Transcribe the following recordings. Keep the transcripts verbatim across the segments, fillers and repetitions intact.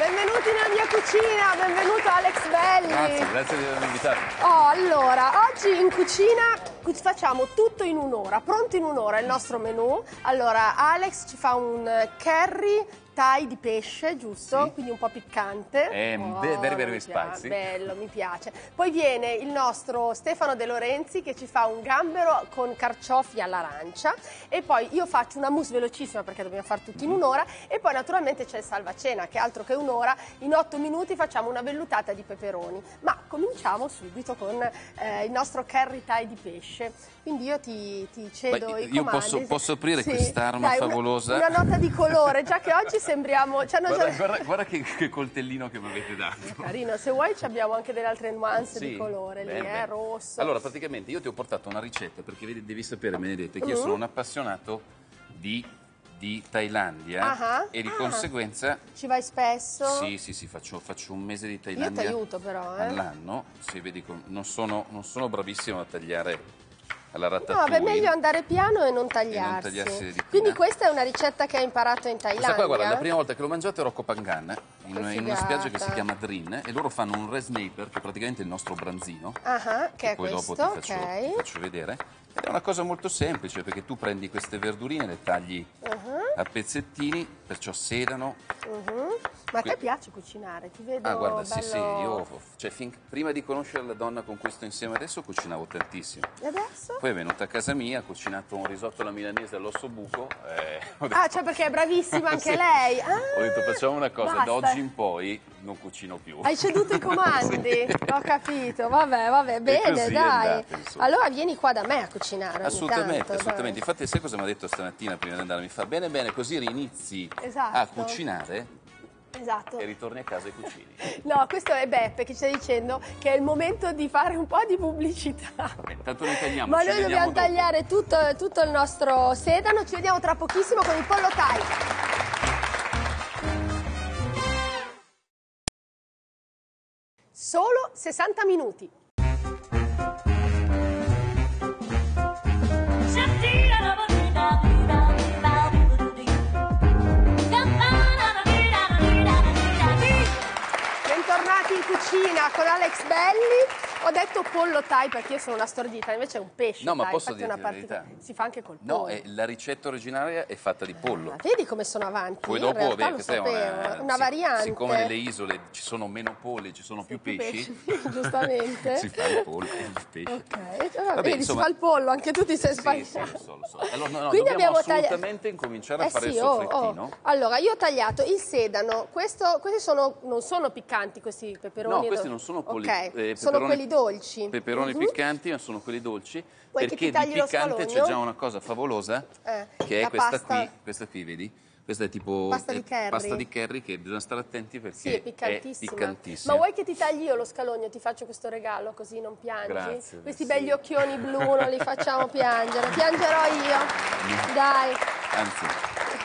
Benvenuti nella mia cucina, benvenuto Alex Belli. Grazie, grazie di avermi invitato. Oh, allora, oggi in cucina facciamo tutto in un'ora, pronto in un'ora il nostro menù. Allora, Alex ci fa un curry thai di pesce, giusto? Sì. Quindi un po' piccante. Eh, oh, very, very spicy. Bello, mi piace. Poi viene il nostro Stefano De Lorenzi che ci fa un gambero con carciofi all'arancia. E poi io faccio una mousse velocissima perché dobbiamo fare tutto in un'ora. E poi naturalmente c'è il salvacena, che altro che un'ora. In otto minuti facciamo una vellutata di peperoni. Ma cominciamo subito con eh, il nostro curry thai di pesce. Quindi io ti, ti cedo Beh, i comandi. Io posso, posso aprire sì. quest'arma favolosa? Una, una nota di colore, già che oggi sembriamo... Cioè non guarda, già... guarda, guarda che, che coltellino che mi avete dato. È carino, se vuoi abbiamo anche delle altre nuance sì. di colore, beh, lì, beh. Eh, rosso. Allora, praticamente io ti ho portato una ricetta, perché vedi, devi sapere, Benedetta, che mm. io sono un appassionato di, di Thailandia ah e di ah. conseguenza... Ci vai spesso? Sì, sì, sì, faccio, faccio un mese di Thailandia. Io ti aiuto però, eh. All'anno, se vedi, non sono, non sono bravissimo a tagliare... alla ratatouille. No, è meglio andare piano e non tagliarsi. E non tagliarsi Quindi questa è una ricetta che hai imparato in Thailandia. Questa qua, guarda, la prima volta che l'ho mangiata ero a Koh Phangan, in, in una spiaggia che si chiama Trin, e loro fanno un Red Snapper, che è praticamente il nostro branzino, ah, che, che poi questo? dopo ti faccio, okay. ti faccio vedere. Ed è una cosa molto semplice, perché tu prendi queste verdurine, le tagli uh -huh. a pezzettini, perciò sedano. Uh -huh. Ma a te piace cucinare? Ti vedo ah, guarda, bello... sì, sì, io cioè, fin, prima di conoscere la donna con questo insieme adesso cucinavo tantissimo. E adesso? Poi è venuta a casa mia, ha cucinato un risotto alla milanese all'osso buco. Eh, detto... Ah, cioè perché è bravissima anche sì. lei? Ah, ho detto facciamo una cosa, basta. Da oggi in poi non cucino più. Hai ceduto i comandi? sì. Ho capito, vabbè, vabbè, bene, dai. Andata, allora vieni qua da me a cucinare. Assolutamente, tanto, assolutamente. Dai. Infatti sai cosa mi ha detto stamattina prima di andare? Mi fa bene, bene, così rinizi esatto. a cucinare. Esatto. E ritorni a casa e cucini. No, questo è Beppe che ci sta dicendo che è il momento di fare un po' di pubblicità. Vabbè, intanto noi tagliamo. Ma noi dobbiamo dopo. tagliare tutto, tutto il nostro sedano. Ci vediamo tra pochissimo con il pollo thai. Solo sessanta minuti. Cucina con Alex Belli. Ho detto pollo thai perché io sono una stordita, invece è un pesce. No, thai. ma posso dire partita... si fa anche col pollo. No, è, la ricetta originaria è fatta di pollo. Ah, vedi come sono avanti? Poi dopo, in realtà, vabbè, una, una si, variante. Siccome nelle isole ci sono meno polli, ci sono sì, più, più pesci, pesci giustamente. si fa il pollo, il pesce. Okay. Vabbè, vabbè, vedi, insomma... si fa il pollo, anche tu ti sei sì, sbagliato. Sì, lo so, lo so. Allora, no, no, Quindi dobbiamo assolutamente tagli... incominciare eh a fare sì, il soffrettino. Oh, oh. Allora, io ho tagliato il sedano. Questo, questi sono, non sono piccanti questi peperoni? No, questi non sono polli. Sono quelli dolci. Peperoni uh-huh. piccanti, ma sono quelli dolci. Vuoi perché di piccante c'è già una cosa favolosa, eh, che è questa pasta. qui, questa qui, vedi? Questa è tipo pasta di, curry. pasta di curry che bisogna stare attenti perché sì, è, piccantissima. è piccantissima. Ma vuoi che ti tagli io lo scalogno, ti faccio questo regalo così non piangi? Grazie, Questi sì. belli occhioni blu non li facciamo piangere, piangerò io. Dai. Anzi.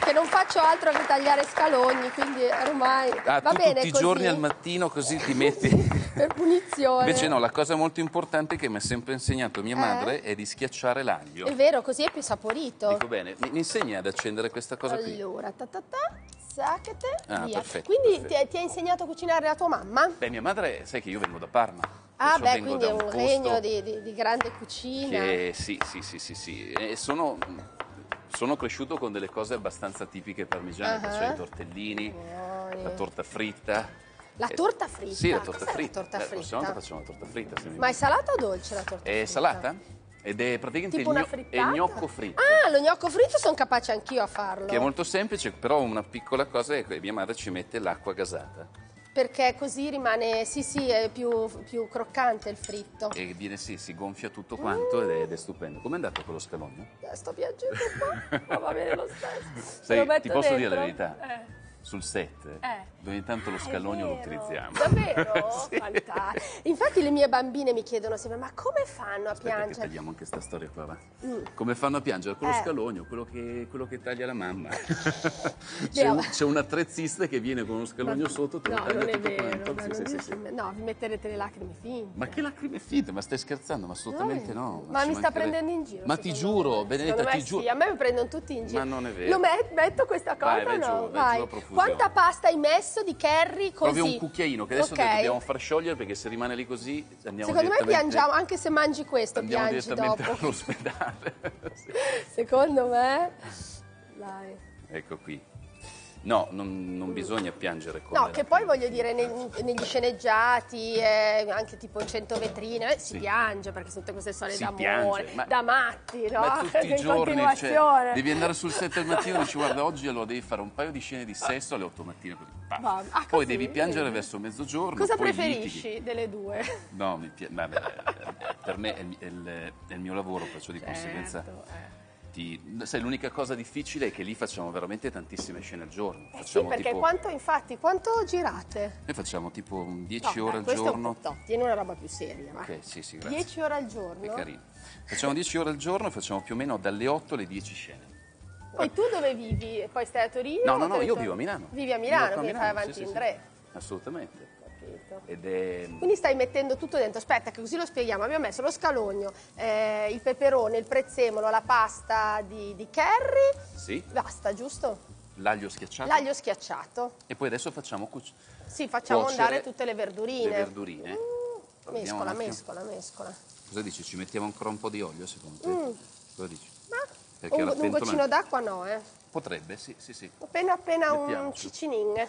Che non faccio altro che tagliare scalogni, quindi ormai ah, va tu bene tutti i giorni al mattino così ti metti per punizione. Invece no, la cosa molto importante che mi ha sempre insegnato mia eh. madre è di schiacciare l'aglio. È vero, così è più saporito. Dico bene, mi, mi insegni ad accendere questa cosa allora, qui? Allora, ta ta ta, sacchete, ah, via. Perfetto, quindi perfetto. Ti, ti ha insegnato a cucinare la tua mamma? Beh, mia madre, sai che io vengo da Parma. Ah beh, quindi è un, un regno di, di, di grande cucina. Che, sì, sì, sì, sì, sì, e sono... Sono cresciuto con delle cose abbastanza tipiche parmigiane, uh-huh. cioè i tortellini, Buone. la torta fritta. La torta fritta? Sì, la torta fritta. La torta fritta? La prossima volta facciamo la torta fritta. Se Ma è salata o dolce la torta fritta? È salata? Ed è praticamente tipo una frittata? il gnocco fritto. Ah, lo gnocco fritto sono capace anch'io a farlo. Che è molto semplice, però una piccola cosa è che mia madre ci mette l'acqua gasata. Perché così rimane, sì sì, è più, più croccante il fritto. E viene sì, si gonfia tutto quanto mm. ed, è, ed è stupendo. Com'è andato quello scalogno? Eh, sto piangendo qua, ma va bene lo stesso. Sei, lo ti posso dentro? dire la verità? Eh. Sul set, eh. ogni tanto lo scalogno lo utilizziamo. Davvero? sì. Fantastico. Infatti le mie bambine mi chiedono sempre, ma come fanno a Aspetta piangere? Tagliamo anche questa storia qua, va. Mm. Come fanno a piangere? Con lo eh. scalogno, quello che, quello che taglia la mamma. C'è un, un attrezzista che viene con uno scalogno ma, sotto, te lo no, taglia tutto quanto. Sì, sì, sì, sì. No, vi metterete le lacrime finte. Ma che lacrime finte? Ma stai scherzando? Ma assolutamente no. no. Ma mi sta prendendo in giro. Ma ti giuro, Benedetta, ti giuro. Sì, a me mi prendono tutti in giro. Ma non è vero. Lo metto questa cosa, no? Vai. Quanta pasta hai messo? pezzo di curry così. Proprio un cucchiaino che adesso okay. dobbiamo far sciogliere, perché se rimane lì così andiamo Secondo direttamente... me piangiamo, anche se mangi questo andiamo piangi direttamente dopo. all'ospedale. Secondo me... Dai. Ecco qui. No, non, non bisogna piangere con No, che poi voglio dire, neg negli sceneggiati, eh, anche tipo Centovetrine, eh, si sì. piange, perché sono tutte queste storie d'amore, da matti, no? Ma tutti i giorni, cioè, devi andare sul set al mattino e dici, guarda, oggi allora devi fare un paio di scene di sesso alle otto mattina, ah, poi devi piangere verso mezzogiorno. Cosa poi preferisci litighi. delle due? No, mi vabbè, per me è il, è, il, è il mio lavoro, perciò di certo, conseguenza... Eh. Sai, l'unica cosa difficile è che lì facciamo veramente tantissime scene al giorno. Eh sì, perché tipo... quanto, infatti, quanto girate? Noi facciamo tipo dieci ore al giorno. No, tieni una roba più seria. Ok, sì, sì, grazie. dieci ore al giorno? È carino. Facciamo dieci ore al giorno e facciamo più o meno dalle otto alle dieci scene. Poi tu dove vivi? Poi stai a Torino? No, no, no, io vivo a Milano. Vivi a Milano, quindi fai avanti in tre. Assolutamente. Ed è... Quindi stai mettendo tutto dentro. Aspetta, che così lo spieghiamo. Abbiamo messo lo scalogno, eh, il peperone, il prezzemolo, la pasta di, di curry. Sì. Basta, giusto? L'aglio schiacciato. L'aglio schiacciato. E poi adesso facciamo cuocere. Sì, facciamo andare tutte le verdurine. Le verdurine. Mm, mescola, mescola, mescola. Cosa dici? Ci mettiamo ancora un po' di olio, secondo te? Mm. Cosa dici? Ma... Perché un, un goccino d'acqua no, eh? Potrebbe, sì, sì, sì. Appena appena Mettiamoci. un cicinin.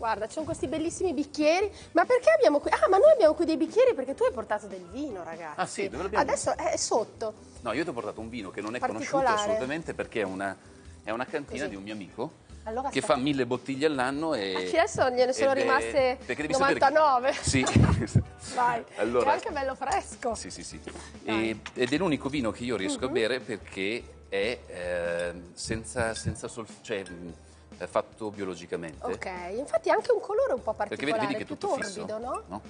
Guarda, ci sono questi bellissimi bicchieri. Ma perché abbiamo qui? Ah, ma noi abbiamo qui dei bicchieri perché tu hai portato del vino, ragazzi. Ah sì, dove l'abbiamo? Adesso è sotto. No, io ti ho portato un vino che non è conosciuto assolutamente, perché è una, è una cantina Così. di un mio amico allora, che fa mille bottiglie all'anno e... Adesso gliene sono rimaste novantanove. Che... Sì. Vai, allora... C'è anche bello fresco. Sì, sì, sì. E, ed è l'unico vino che io riesco mm-hmm. a bere perché è eh, senza, senza solf... Cioè, fatto biologicamente. Ok, infatti anche un colore un po' particolare, vedi che è tutto più torbido, no? no?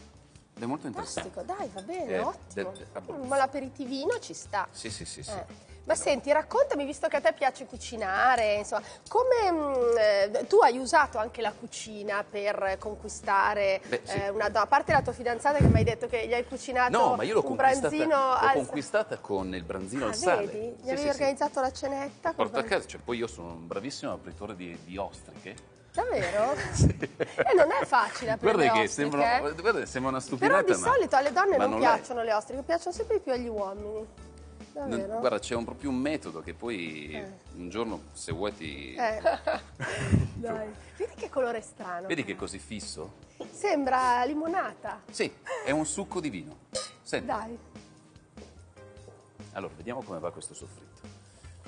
È molto interessante. Fantastico, dai, va bene, eh, ottimo. Ma l'aperitivino ci sta. Sì, sì, sì. Eh. sì. Ma allora. senti, raccontami, visto che a te piace cucinare, insomma, come mh, tu hai usato anche la cucina per conquistare Beh, sì. eh, una donna, a parte la tua fidanzata che mi hai detto che gli hai cucinato no, ma io l'ho un branzino al... l'ho conquistata con il branzino ah, al sale. Vedi? Gli sì, avevi sì, organizzato sì. la cenetta? Porta a casa, cioè, poi io sono un bravissimo apritore di, di ostriche. Davvero? Sì. E eh, non è facile aprire guarda le che sembra, guarda, sembra una stupidata. Però di ma, solito alle donne non, non piacciono le ostriche, piacciono sempre di più agli uomini. Davvero? Non, guarda, c'è un, proprio un metodo che poi eh. un giorno, se vuoi, ti... Eh. Dai. Vedi che colore è strano. Vedi che è così fisso? Sembra limonata. Sì, è un succo di vino. Senti. Dai. Allora, vediamo come va questo soffritto.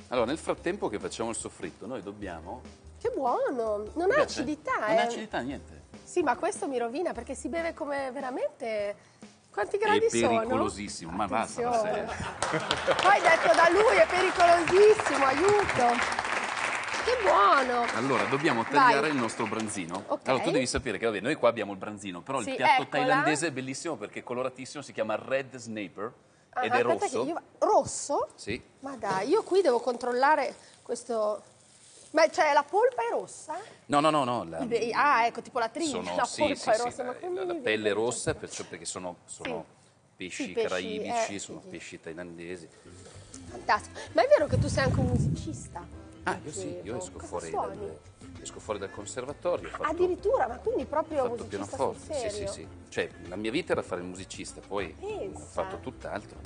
Allora, nel frattempo che facciamo il soffritto, noi dobbiamo... Che buono! Non ha acidità, non eh! Non ha acidità, niente. Sì, ma questo mi rovina, perché si beve come veramente... Quanti gradi sono? È pericolosissimo, sono? ma basta, ma serio. Poi detto da lui, è pericolosissimo, aiuto! Che buono! Allora, dobbiamo tagliare Vai. il nostro branzino. Okay. Allora, tu devi sapere che, vabbè, noi qua abbiamo il branzino, però sì, il piatto eccola. thailandese è bellissimo perché è coloratissimo, si chiama Red Snapper ah, ed è rosso. Io... Rosso? Sì. Ma dai, io qui devo controllare questo... Ma cioè la polpa è rossa? No, no, no, no. La, ah, ecco, tipo la trina, sono, la sì, polpa sì, è rossa. Sì, ma la, la pelle è rossa, perciò, perché sono, sono sì. pesci sì, caraibici, eh, sono sì. pesci thailandesi. Fantastico. Ma è vero che tu sei anche un musicista? Ah, io sì, io esco fuori, dal, esco fuori dal conservatorio. Fatto, Addirittura, ma quindi proprio musicista pianoforte, sul serio? Sì, sì, sì. Cioè, la mia vita era fare il musicista, poi Pensa. ho fatto tutt'altro.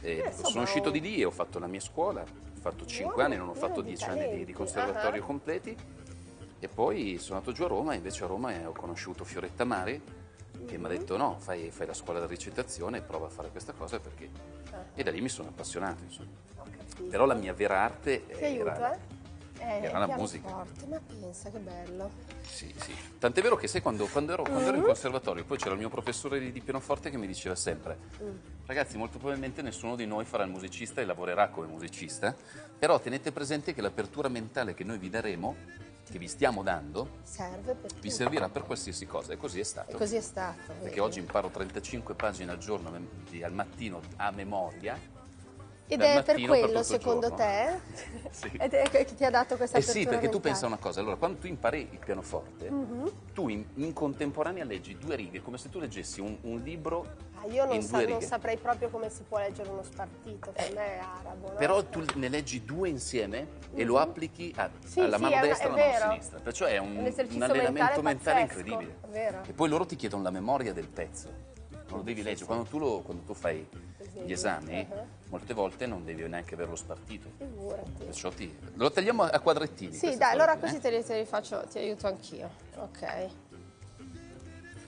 Eh, sono uscito di lì e ho fatto la mia scuola. Ho fatto cinque anni, non ho fatto dieci anni di, di conservatorio uh -huh. completi, e poi sono andato giù a Roma, e invece a Roma ho conosciuto Fioretta Mari, che uh -huh. mi ha detto no, fai, fai la scuola di recitazione e prova a fare questa cosa, perché... Uh -huh. E da lì mi sono appassionato, insomma. Però la mia vera arte Ti era, aiuto, eh? Eh, era la musica. Forte, ma pensa, che bello. Sì, sì. Tant'è vero che sai, quando, quando, ero, quando uh -huh. ero in conservatorio, poi c'era il mio professore di, di pianoforte che mi diceva sempre uh -huh. ragazzi, molto probabilmente nessuno di noi farà il musicista e lavorerà come musicista, però tenete presente che l'apertura mentale che noi vi daremo, che vi stiamo dando, serve per vi servirà per qualsiasi cosa. E così è stato. E così è stato. Perché vedi. oggi imparo trentacinque pagine al giorno, al mattino, a memoria, Ed è per quello, per secondo giorno. te? Sì. Ed è che ti ha dato questa apertura eh sì, perché mentale. Tu pensa una cosa, allora, quando tu impari il pianoforte, mm-hmm. tu in, in contemporanea leggi due righe, come se tu leggessi un, un libro ah, io non in sa, due righe. Io non saprei proprio come si può leggere uno spartito, per eh, me è arabo. No? Però tu ne leggi due insieme mm-hmm. e lo applichi a, sì, alla sì, mano destra e alla mano sinistra, perciò è un, un, un allenamento mentale, mentale incredibile. Vero. E poi loro ti chiedono la memoria del pezzo. Non lo devi leggere, quando tu, lo, quando tu fai gli esami, uh-huh. molte volte non devi neanche averlo spartito. Figurati. Ti, lo tagliamo a quadrettini. Sì, dai, allora così eh? te, li, te li faccio, ti aiuto anch'io. Ok.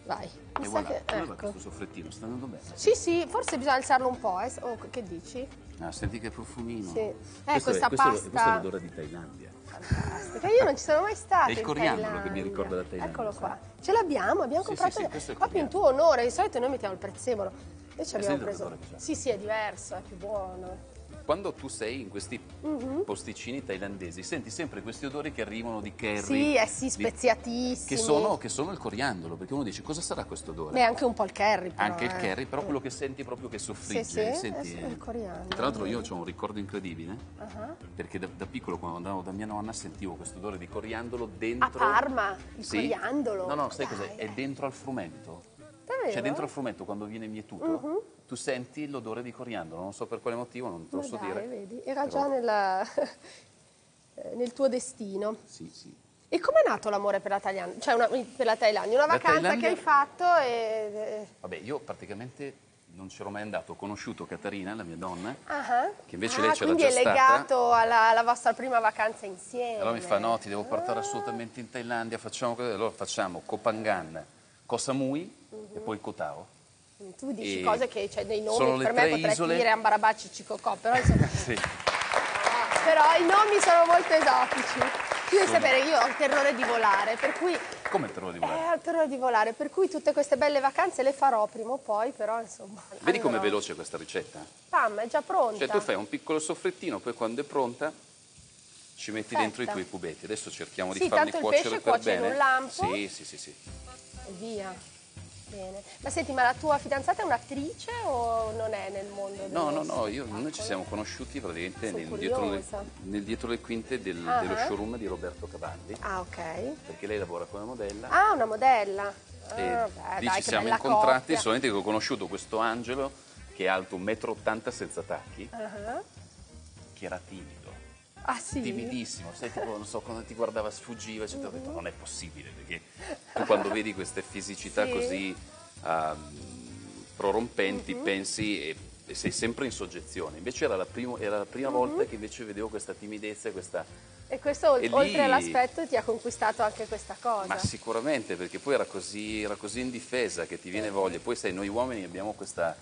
Vai. Mi e voilà, che, ecco. Guarda questo soffrettino, sta andando bene. Sì, sì, forse bisogna alzarlo un po', eh. Oh, che dici? Ah, senti che profumino. Sì. Eh, questo questa è, pasta. Questo, questo è l'odore di Thailandia. Fantastica, io non ci sono mai stata. È il coriandolo che mi ricorda la Thailandia. Eccolo qua. Ce l'abbiamo, abbiamo sì, comprato sì, sì, proprio in tuo onore. Di solito noi mettiamo il prezzemolo. Noi ci abbiamo preso. Sì, sì, è diverso, è più buono. Quando tu sei in questi mm-hmm. posticini thailandesi, senti sempre questi odori che arrivano di curry. Sì, eh sì, speziatissimi. Di, che, sono, che sono il coriandolo, perché uno dice, cosa sarà questo odore? Beh, anche un po' il curry, però. Anche eh. il curry, però quello che senti proprio che soffrigge. Sì, sì, senti, è il coriandolo. Tra l'altro io ho un ricordo incredibile, uh-huh. perché da, da piccolo, quando andavo da mia nonna, sentivo questo odore di coriandolo dentro... A Parma, il sì. coriandolo? No, no, sai cos'è? È dentro al frumento. Davvero? Cioè dentro al frumento, quando viene mietuto, uh-huh. tu senti l'odore di coriandolo, non so per quale motivo, non te lo so dai, dire. Vedi. Era però... già nella... nel tuo destino. Sì, sì. E com'è nato l'amore per la Thailandia? Cioè una, per la Thailandia, una la vacanza Thailandia... che hai fatto e... Vabbè, io praticamente... non c'ero mai andato, ho conosciuto Caterina, la mia donna, uh-huh. che invece ah, lei c'era già stata. Quindi è legato alla, alla vostra prima vacanza insieme. Allora mi fa, no, ti devo portare ah. assolutamente in Thailandia, facciamo così. Allora facciamo Koh Phangan, Koh Samui uh-huh. e poi Koh Tao. Tu dici e cose che, cioè, dei nomi, per me potresti dire Ambarabacci, Cicocò, però insomma... sì. ah, però i nomi sono molto esotici. Tu devi sono... sapere, io ho il terrore di volare, per cui... Come il terrore di volare? È il terrore di volare, per cui tutte queste belle vacanze le farò prima o poi, però insomma... Vedi com'è veloce questa ricetta? Pam, è già pronta. Cioè tu fai un piccolo soffrettino, poi quando è pronta ci metti Aspetta. dentro i tuoi cubetti. Adesso cerchiamo sì, di farli cuocere per bene. Sì, tanto il pesce cuoce in un lampo. Sì, sì, sì, sì. E via. Bene. Ma senti, ma la tua fidanzata è un'attrice o non è nel mondo? No, no, no, io, noi ci siamo conosciuti praticamente nel dietro, le, nel dietro le quinte del, ah, dello showroom di Roberto Cavalli. Ah, ok. Perché lei lavora come modella. Ah, una modella. E ah, beh, lì dai, ci siamo incontrati, coppia. Solamente che ho conosciuto questo Angelo che è alto un metro e ottanta senza tacchi, uh-huh. che era timido. Ah, sì? Timidissimo, sai, tipo, non so, quando ti guardava sfuggiva, cioè, mm-hmm. ho detto non è possibile, perché tu quando vedi queste fisicità sì. così um, prorompenti mm-hmm. pensi e, e sei sempre in soggezione, invece era la, primo, era la prima mm-hmm. volta che invece vedevo questa timidezza e questa... E questo e oltre lì... all'aspetto ti ha conquistato anche questa cosa. Ma sicuramente, perché poi era così, era così indifesa che ti viene mm-hmm. voglia, poi sai, noi uomini abbiamo questa...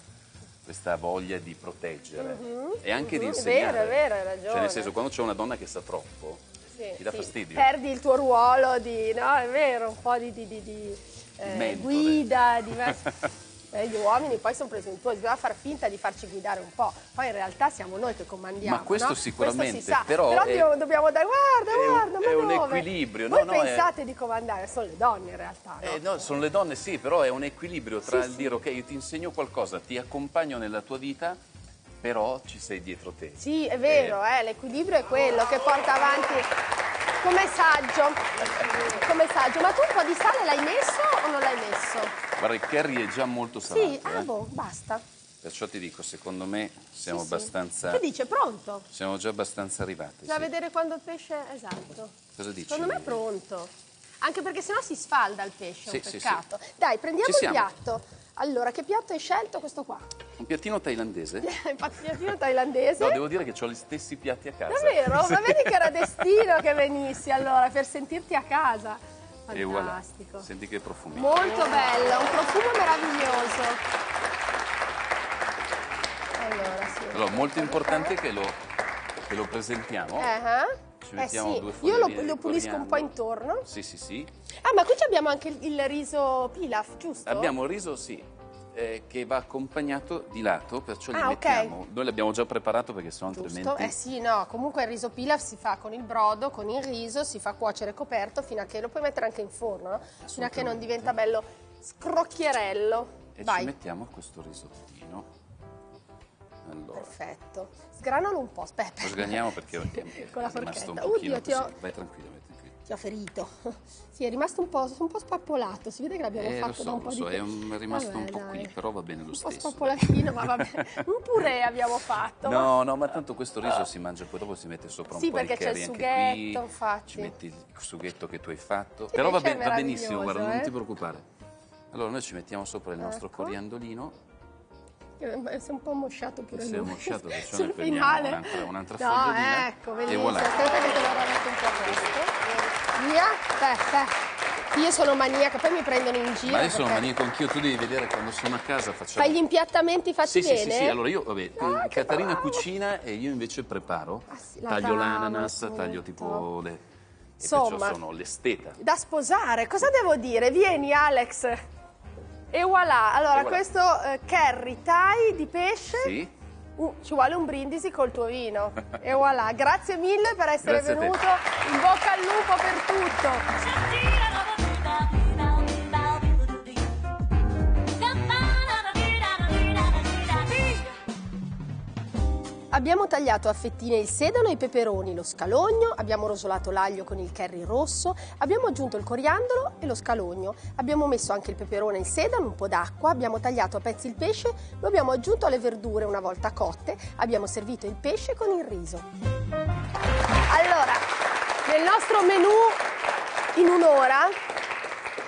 questa voglia di proteggere mm-hmm. e anche mm-hmm. di insegnare. È vero, è vero, hai ragione. Cioè nel senso, quando c'è una donna che sa troppo, sì, ti dà sì. fastidio. Perdi il tuo ruolo di, no, è vero, un po' di, di, di, di eh, guida. Di... eh, gli uomini poi sono presi in tuo, bisogna far finta di farci guidare un po'. Poi in realtà siamo noi che comandiamo. Ma questo no? sicuramente, questo si sa. Però, però è, dobbiamo dare, guarda, guarda, è un, ma è un equilibrio. Voi no, no, pensate è... di comandare, sono le donne in realtà. No? Eh, no, sono le donne sì, però è un equilibrio tra sì, il sì. dire, ok, io ti insegno qualcosa, ti accompagno nella tua vita, però ci sei dietro te. Sì, è vero, eh. Eh, l'equilibrio è quello che porta avanti... Come saggio, come saggio, ma tu un po' di sale l'hai messo o non l'hai messo? Guarda, il curry è già molto salato. Sì, ah eh. boh, basta. Perciò ti dico, secondo me siamo sì, abbastanza... Sì. Che dice, pronto? Siamo già abbastanza arrivati. Da sì. vedere quando il pesce... Esatto. Cosa dici? Secondo me è pronto. Anche perché sennò si sfalda il pesce, sì, è un peccato. Sì, sì. Dai, prendiamo il piatto. Allora, che piatto hai scelto? Questo qua. Un piattino thailandese? Un piattino thailandese? No, devo dire che ho gli stessi piatti a casa. Davvero? Sì. Ma vedi che era destino che venissi, allora, per sentirti a casa. Fantastico. E voilà. Senti che profumi. Molto oh. bello, un profumo meraviglioso. Allora, sì. Allora, molto importante che lo, che lo presentiamo. Uh-huh. Ci mettiamo eh sì. due io lo, lo pulisco un po' intorno. Sì, sì, sì. Ah, ma qui abbiamo anche il, il riso pilaf, giusto? Abbiamo il riso, sì, eh, che va accompagnato di lato, perciò ah, li mettiamo. Okay. Noi l'abbiamo già preparato perché sono altrimenti... Eh sì, no, comunque il riso pilaf si fa con il brodo, con il riso, si fa cuocere coperto fino a che... Lo puoi mettere anche in forno, no? Fino a che non diventa bello scrocchierello. E vai. Ci mettiamo questo risottino. Allora. Perfetto. Sgranalo un po', Peppe. Lo sgraniamo perché sì, con la forchetta. Un Oddio, ti ho... Vai tranquillo, vai tranquillo. Ti ho ferito. Sì, è rimasto un po', un po' spappolato. Si vede che l'abbiamo eh, fatto so, da un po' so, di tempo. Lo so, è rimasto vabbè, un po' dai. qui, però va bene lo un stesso. Un po' spappolatino, ma vabbè. Un purè abbiamo fatto. No, ma... no, ma tanto questo riso si mangia poi dopo si mette sopra un sì, po' di curry. Sì, perché c'è il sughetto, infatti. Ci metti il sughetto che tu hai fatto. Sì, però va, ben, va benissimo, guarda, eh? non ti preoccupare. Allora noi ci mettiamo sopra il nostro ecco. coriandolino. Si è un po' mosciato pure si lui. Si è mosciato, perciò ne prendiamo un'altra, un'altra no, fogliolina. Ecco, vedi, voilà. Aspetta che te lo metto un po' questo. Via, te, te. Io sono maniaca, poi mi prendono in giro. Ma io sono perché... maniaco anch'io, tu devi vedere quando sono a casa facciamo... Fai gli impiattamenti fatti sì, bene? Sì, sì, sì, allora io, vabbè, ah, Caterina bravo. cucina e io invece preparo. Ah, sì, la taglio l'ananas, taglio tipo le... E insomma, perciò sono l'esteta. Da sposare, cosa devo dire? Vieni Alex... E voilà, allora e voilà. questo eh, curry thai di pesce, sì. uh, ci vuole un brindisi col tuo vino. E voilà, grazie mille per essere grazie venuto, in bocca al lupo per tutto. Abbiamo tagliato a fettine il sedano e i peperoni, lo scalogno, abbiamo rosolato l'aglio con il curry rosso, abbiamo aggiunto il coriandolo e lo scalogno, abbiamo messo anche il peperone e il sedano, un po' d'acqua, abbiamo tagliato a pezzi il pesce, lo abbiamo aggiunto alle verdure una volta cotte, abbiamo servito il pesce con il riso. Allora, nel nostro menù in un'ora...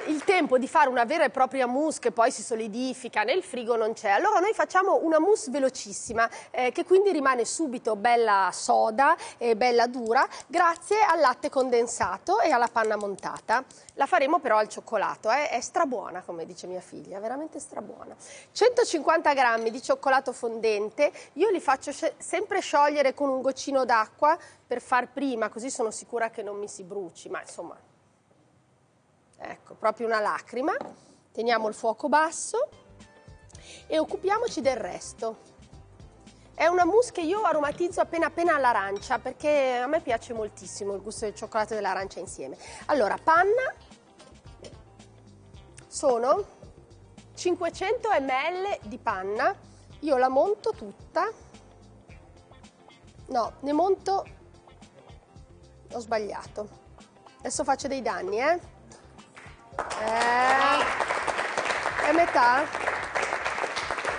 il tempo di fare una vera e propria mousse che poi si solidifica, nel frigo non c'è. Allora noi facciamo una mousse velocissima eh, che quindi rimane subito bella soda e bella dura grazie al latte condensato e alla panna montata. La faremo però al cioccolato, eh. È strabuona come dice mia figlia, veramente strabuona. centocinquanta grammi di cioccolato fondente, io li faccio sempre sciogliere con un goccino d'acqua per far prima, così sono sicura che non mi si bruci, ma insomma... Ecco, proprio una lacrima, teniamo il fuoco basso e occupiamoci del resto. È una mousse che io aromatizzo appena appena all'arancia perché a me piace moltissimo il gusto del cioccolato e dell'arancia insieme. Allora, panna sono cinquecento millilitri di panna, io la monto tutta, no, ne monto, ho sbagliato, adesso faccio dei danni, eh. Eh, è metà?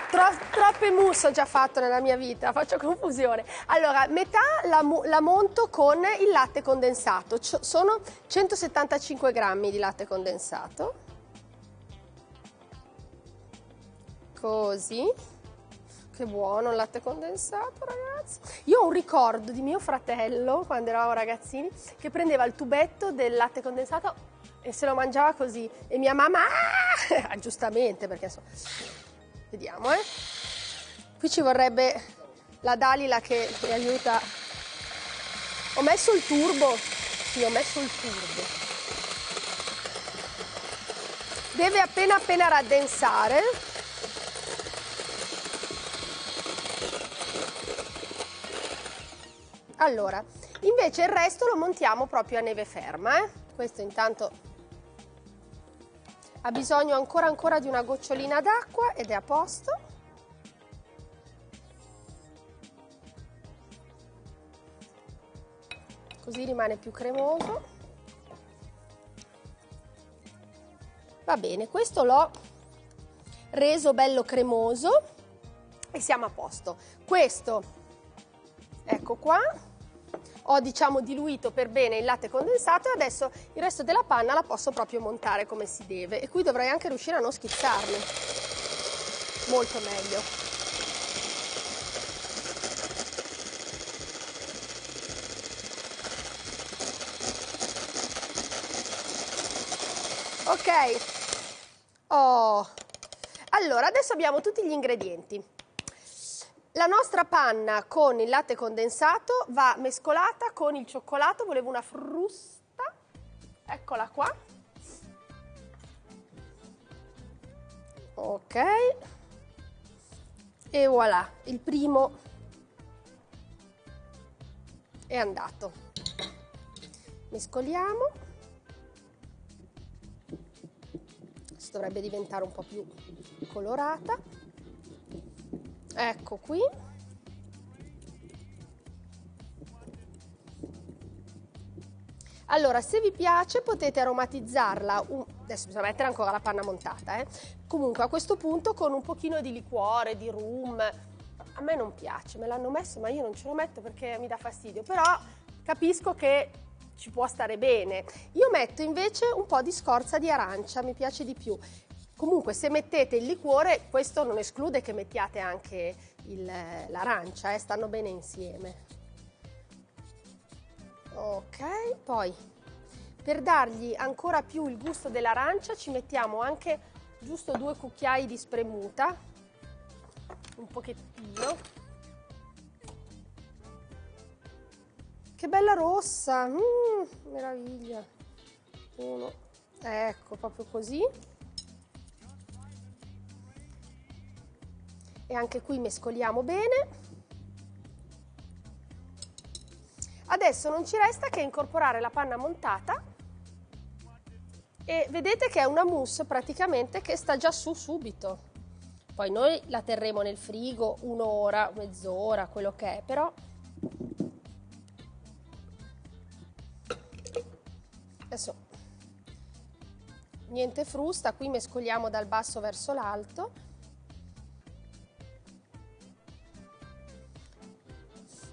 Tro, troppe mousse ho già fatto nella mia vita, faccio confusione. Allora, metà la, la monto con il latte condensato. C- sono centosettantacinque grammi di latte condensato. Così. Che buono il latte condensato, ragazzi. Io ho un ricordo di mio fratello, quando eravamo ragazzini, che prendeva il tubetto del latte condensato... e se lo mangiava così e mia mamma ah! giustamente perché insomma vediamo eh qui ci vorrebbe la Dalila che mi aiuta. Ho messo il turbo, sì, ho messo il turbo, deve appena appena raddensare. Allora invece il resto lo montiamo proprio a neve ferma, eh questo intanto ha bisogno ancora ancora di una gocciolina d'acqua ed è a posto. Così rimane più cremoso. Va bene, questo l'ho reso bello cremoso e siamo a posto. Questo, ecco qua, ho diciamo diluito per bene il latte condensato e adesso il resto della panna la posso proprio montare come si deve e qui dovrei anche riuscire a non schizzarli, molto meglio. Ok, oh. Allora adesso abbiamo tutti gli ingredienti. La nostra panna con il latte condensato va mescolata con il cioccolato, volevo una frusta, eccola qua. Ok, e voilà, il primo è andato. Mescoliamo, questo dovrebbe diventare un po' più colorata. Ecco qui, Allora, se vi piace potete aromatizzarla, un... adesso bisogna mettere ancora la panna montata, eh? Comunque a questo punto con un pochino di liquore, di rum. A me non piace, me l'hanno messo ma io non ce lo metto perché mi dà fastidio, però capisco che ci può stare bene. Io metto invece un po' di scorza di arancia, mi piace di più. Comunque se mettete il liquore, questo non esclude che mettiate anche l'arancia, eh, stanno bene insieme. Ok, poi per dargli ancora più il gusto dell'arancia ci mettiamo anche giusto due cucchiai di spremuta, un pochettino. Che bella rossa, mm, meraviglia. Uno, ecco, proprio così. E anche qui mescoliamo bene. Adesso non ci resta che incorporare la panna montata e vedete che è una mousse praticamente che sta già su subito. Poi noi la terremo nel frigo un'ora, mezz'ora, quello che è, però adesso niente frusta, qui mescoliamo dal basso verso l'alto.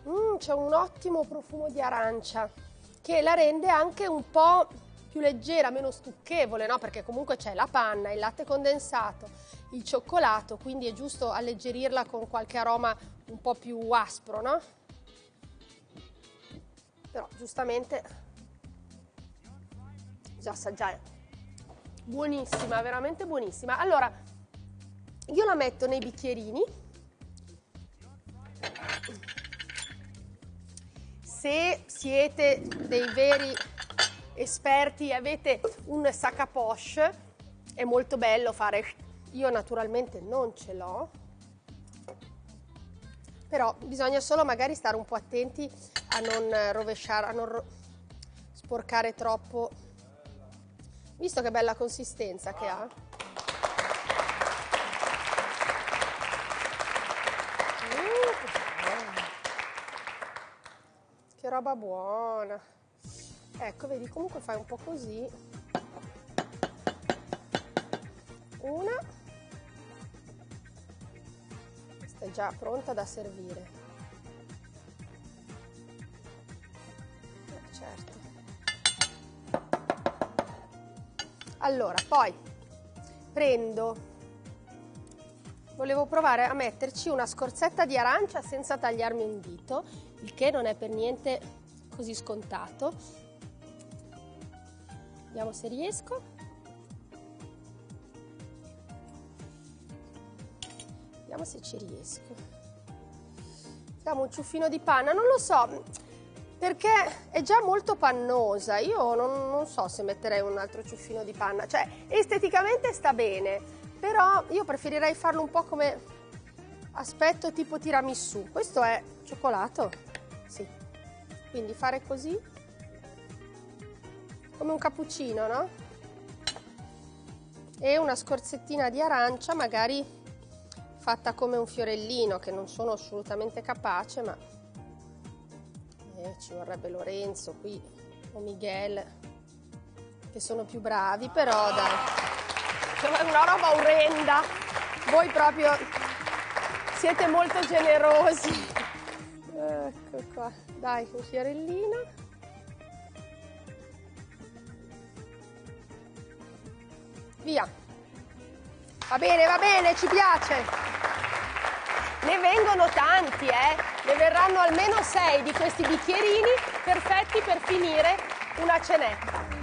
Mm, c'è un ottimo profumo di arancia che la rende anche un po' più leggera, meno stucchevole, no? Perché comunque c'è la panna, il latte condensato, il cioccolato, quindi è giusto alleggerirla con qualche aroma un po' più aspro, no? Però giustamente bisogna assaggiare. Buonissima, veramente buonissima. Allora, io la metto nei bicchierini. Se siete dei veri esperti e avete un sac à poche, è molto bello fare... Io naturalmente non ce l'ho, però bisogna solo magari stare un po' attenti a non rovesciare, a non ro- sporcare troppo. Visto che bella consistenza che ha? Roba buona, ecco, vedi, comunque fai un po' così, una, questa è già pronta da servire, eh, certo. Allora, poi prendo, volevo provare a metterci una scorzetta di arancia senza tagliarmi un dito, il che non è per niente così scontato. Vediamo se riesco. Vediamo se ci riesco. Facciamo un ciuffino di panna, non lo so, perché è già molto pannosa. Io non, non so se metterei un altro ciuffino di panna. Cioè, esteticamente sta bene. Però io preferirei farlo un po' come aspetto tipo tiramisù. Questo è cioccolato, sì. Quindi fare così, come un cappuccino, no? E una scorzettina di arancia magari fatta come un fiorellino, che non sono assolutamente capace, ma eh, ci vorrebbe Lorenzo qui o Miguel, che sono più bravi, però dai. È una roba orrenda, voi proprio siete molto generosi. Ecco qua, dai, un fiorellino. Via. Va bene, va bene, ci piace. Ne vengono tanti, eh? Ne verranno almeno sei di questi bicchierini perfetti per finire una cenetta.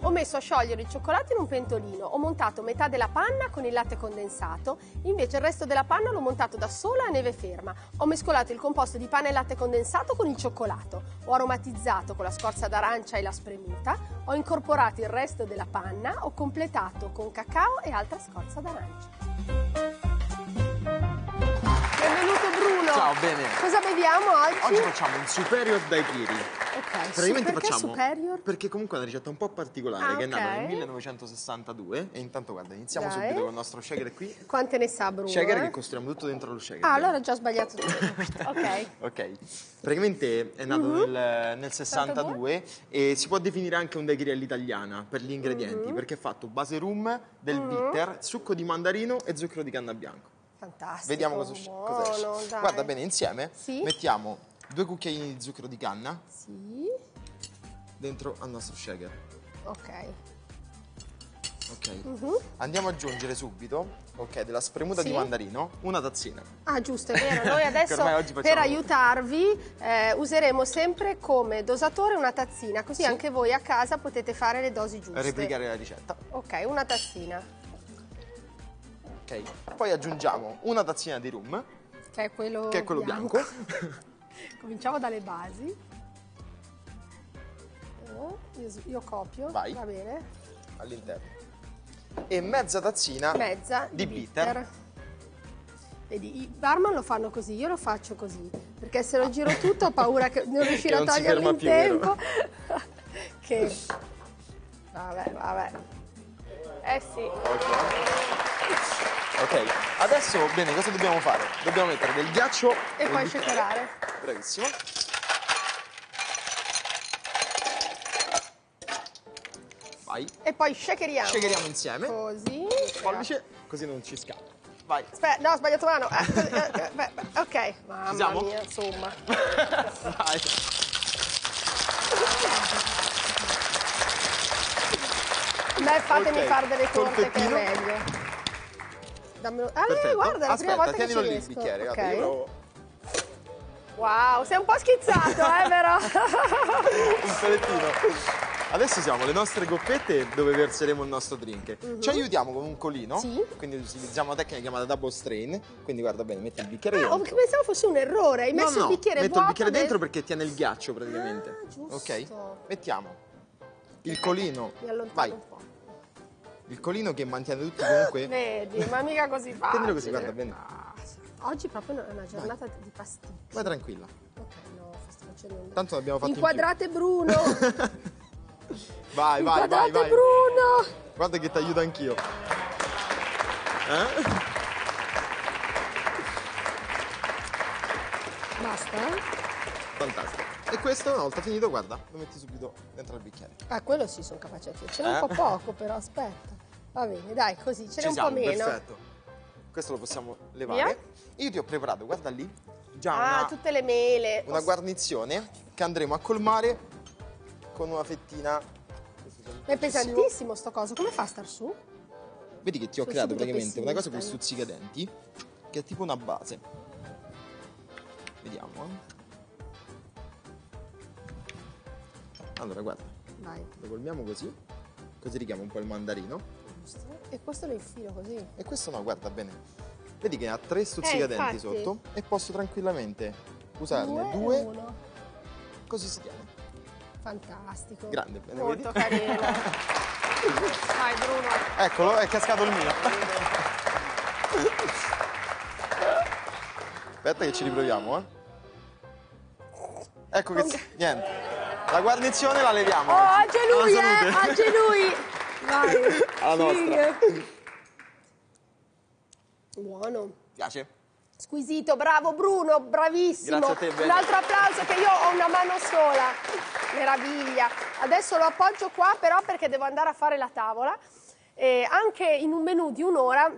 Ho messo a sciogliere il cioccolato in un pentolino, ho montato metà della panna con il latte condensato, invece il resto della panna l'ho montato da sola a neve ferma. Ho mescolato il composto di panna e latte condensato con il cioccolato, ho aromatizzato con la scorza d'arancia e la spremuta, ho incorporato il resto della panna, ho completato con cacao e altra scorza d'arancia. Benvenuto Bruno! Ciao, bene. Cosa beviamo oggi? Oggi facciamo un superior daiquiri. Ok, praticamente perché facciamo, superior? Perché comunque è una ricetta un po' particolare, ah, che okay. è nata nel millenovecentosessantadue. E intanto guarda, iniziamo Dai. subito con il nostro shaker qui. Quante ne sa, Bruno? Shaker eh? che costruiamo tutto dentro lo shaker. Ah, allora ho già sbagliato tutto. Ok. Ok. Praticamente è nato mm-hmm. nel, nel sessantadue e si può definire anche un daiquiri all'italiana per gli ingredienti, mm-hmm. perché è fatto base rum, del mm-hmm. bitter, succo di mandarino e zucchero di canna bianco. Fantastico. Vediamo cosa succede. Guarda bene, insieme sì. mettiamo due cucchiaini di zucchero di canna sì. dentro al nostro shaker. Ok. Ok. Uh-huh. Andiamo ad aggiungere subito ok, della spremuta sì. di mandarino, una tazzina. Ah, giusto, è vero. Noi adesso per aiutarvi eh, useremo sempre come dosatore una tazzina, così sì. anche voi a casa potete fare le dosi giuste. Replicare la ricetta. Ok, una tazzina. Okay. Poi aggiungiamo una tazzina di rum, che è quello, che è quello bianco. bianco. Cominciamo dalle basi. Oh, io, io copio, Vai. va bene. All'interno. E mezza tazzina mezza di, di bitter. bitter. Vedi, i barman lo fanno così, io lo faccio così, perché se lo giro tutto ho paura che non riuscirò a toglierlo in tempo. che... Vabbè, vabbè. Eh sì. Okay. Ok, adesso bene, cosa dobbiamo fare? Dobbiamo mettere del ghiaccio e poi shakerare. Bravissimo. Vai. E poi shakeriamo. Shakeriamo insieme. Così. Pollice, così non ci scappa. Vai. Aspetta, no, ho sbagliato mano. Ok. Mamma ci siamo? mia, insomma. Vai. Beh, fatemi okay. fare delle torte che è meglio. Dammelo. Ah, eh, guarda, è la Aspetta, prima volta che ci riesco. Il bicchiere, okay. io wow, sei un po' schizzato, eh, però? Un pelettino. Adesso siamo le nostre coppette dove verseremo il nostro drink. Mm-hmm. Ci aiutiamo con un colino, sì. quindi utilizziamo una tecnica chiamata double strain. Quindi guarda bene, metti il bicchiere dentro. Ah, ho pensavo fosse un errore, hai no, messo no, il bicchiere dentro. Metto vuoto il bicchiere dentro del... perché tiene il ghiaccio praticamente. Ah, giusto. Ok, mettiamo il colino. Mi allontano Vai. un po'. Il colino che mantiene tutti comunque... Vedi, ma mica così facile. Tenilo così, guarda bene. Oggi proprio è una giornata Vai. di pasticci. Ma tranquilla. Ok, no, sto facendo un... Tanto l'abbiamo fatto Inquadrate in Bruno! vai, vai, Inquadrate vai, vai. Bruno! Guarda che ti aiuto anch'io. Eh? Basta? Fantastico. E questo una volta finito, guarda, lo metti subito dentro il bicchiere. Ah, quello sì, sono capace anch'io. Ce n'è eh? un po' poco, però, aspetta. Va bene, dai, così, ce n'è un siamo, po' meno. Perfetto. Questo lo possiamo levare. Via. Io ti ho preparato, guarda lì, già ah, una, tutte le mele. Una Posso... guarnizione che andremo a colmare con una fettina. È pesantissimo sto coso, come fa a star su? Vedi che ti ho sono creato praticamente una cosa per stuzzica denti, che è tipo una base. Vediamo, eh. Allora, guarda, Vai. lo colmiamo così, così richiamo un po' il mandarino. E questo lo infilo così? E questo no, guarda bene. Vedi che ha tre stuzzicadenti eh, sotto e posso tranquillamente usarne due, due così si tiene. Fantastico. Grande, bene, Molto vedi? carino. Vai, Bruno. Eccolo, è cascato il mio. Aspetta che ci riproviamo, eh. Ecco che... Okay. Niente. La guarnizione la leviamo. Oh, oggi è lui, eh! Oggi è lui! Vai! Alla nostra! Buono! Piace? Squisito, bravo Bruno, bravissimo! Grazie a te, bene. Un altro applauso che io ho una mano sola! Meraviglia! Adesso lo appoggio qua però perché devo andare a fare la tavola. E anche in un menù di un'ora...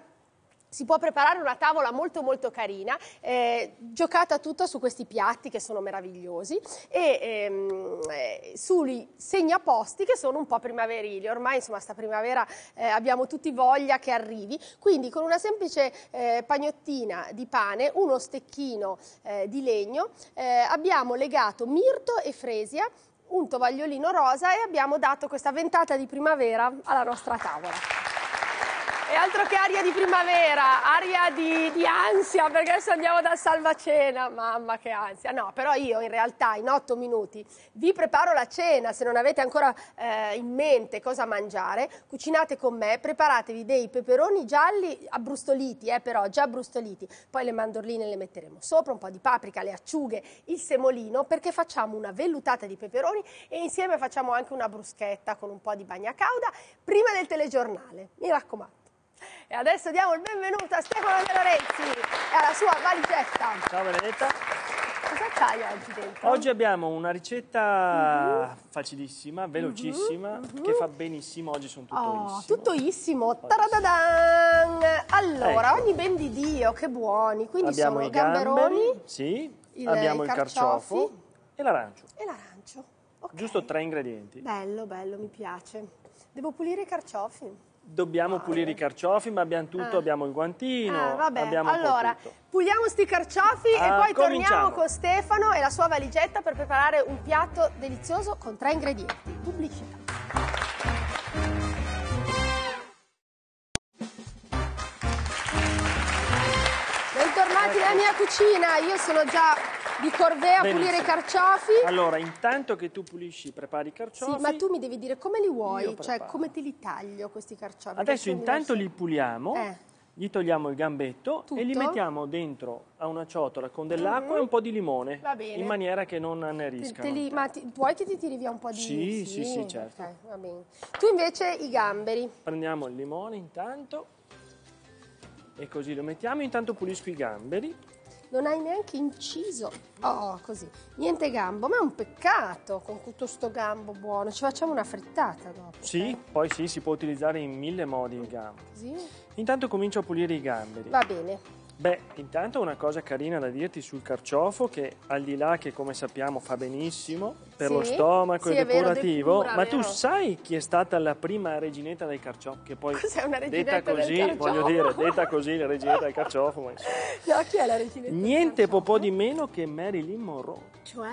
Si può preparare una tavola molto molto carina, eh, giocata tutta su questi piatti che sono meravigliosi e ehm, eh, sui segnaposti che sono un po' primaverili. Ormai insomma sta primavera eh, abbiamo tutti voglia che arrivi, quindi con una semplice eh, pagnottina di pane, uno stecchino eh, di legno, eh, abbiamo legato mirto e fresia, un tovagliolino rosa e abbiamo dato questa ventata di primavera alla nostra tavola. E altro che aria di primavera, aria di, di ansia, perché adesso andiamo dal salvacena, mamma che ansia. No, però io in realtà in otto minuti vi preparo la cena, se non avete ancora eh, in mente cosa mangiare, cucinate con me, preparatevi dei peperoni gialli abbrustoliti, eh, però già abbrustoliti, poi le mandorline le metteremo sopra, un po' di paprika, le acciughe, il semolino, perché facciamo una vellutata di peperoni e insieme facciamo anche una bruschetta con un po' di bagnacauda prima del telegiornale, mi raccomando. E adesso diamo il benvenuto a Stefano De Lorenzi e alla sua valigetta. Ciao Benedetta. Cosa c'hai oggi dentro? Oggi abbiamo una ricetta mm-hmm. facilissima, velocissima, mm-hmm. che fa benissimo. Oggi sono tuttoissimo. Oh, tuttoissimo. Taradadan! Allora, ecco. Ogni ben di Dio, che buoni. Quindi abbiamo sono i gamberoni, gamberi, sì, il, abbiamo il carciofo, carciofo e l'arancio. E l'arancio. Okay. Giusto tre ingredienti. Bello, bello, mi piace. Devo pulire i carciofi. Dobbiamo vale. pulire i carciofi, ma abbiamo tutto, ah. abbiamo il guantino, ah, vabbè. abbiamo allora, tutto. Puliamo sti carciofi ah, e poi cominciamo. torniamo con Stefano e la sua valigetta per preparare un piatto delizioso con tre ingredienti. Pubblicità. Bentornati nella mia cucina, io sono già... di corvée a Benissimo. pulire i carciofi. Allora, intanto che tu pulisci, prepari i carciofi. Sì, ma tu mi devi dire come li vuoi, cioè come te li taglio questi carciofi. Adesso intanto li puliamo, eh. gli togliamo il gambetto Tutto. e li mettiamo dentro a una ciotola con dell'acqua mm-hmm. e un po' di limone. Va bene. In maniera che non anneriscano. Te li, ma ti, vuoi che ti tiri via un po' di limone? Sì, sì, sì, sì, certo. Okay, va bene. Tu invece i gamberi. Prendiamo il limone intanto e così lo mettiamo. Intanto pulisco i gamberi. Non hai neanche inciso, oh così, niente gambo, ma è un peccato con tutto sto gambo buono, ci facciamo una frittata dopo. Sì, eh? poi sì, si può utilizzare in mille modi il gambo. Così. Intanto comincio a pulire i gamberi. Va bene. Beh, intanto una cosa carina da dirti sul carciofo, che al di là che come sappiamo fa benissimo per sì, lo stomaco sì, e depurativo, vero, depura, ma vero. tu sai chi è stata la prima reginetta del carciofo? Che poi detta così, voglio dire, detta così la reginetta del carciofo, ma insomma. No, chi è la reginetta? Niente po' po' di meno che Marilyn Monroe. Cioè?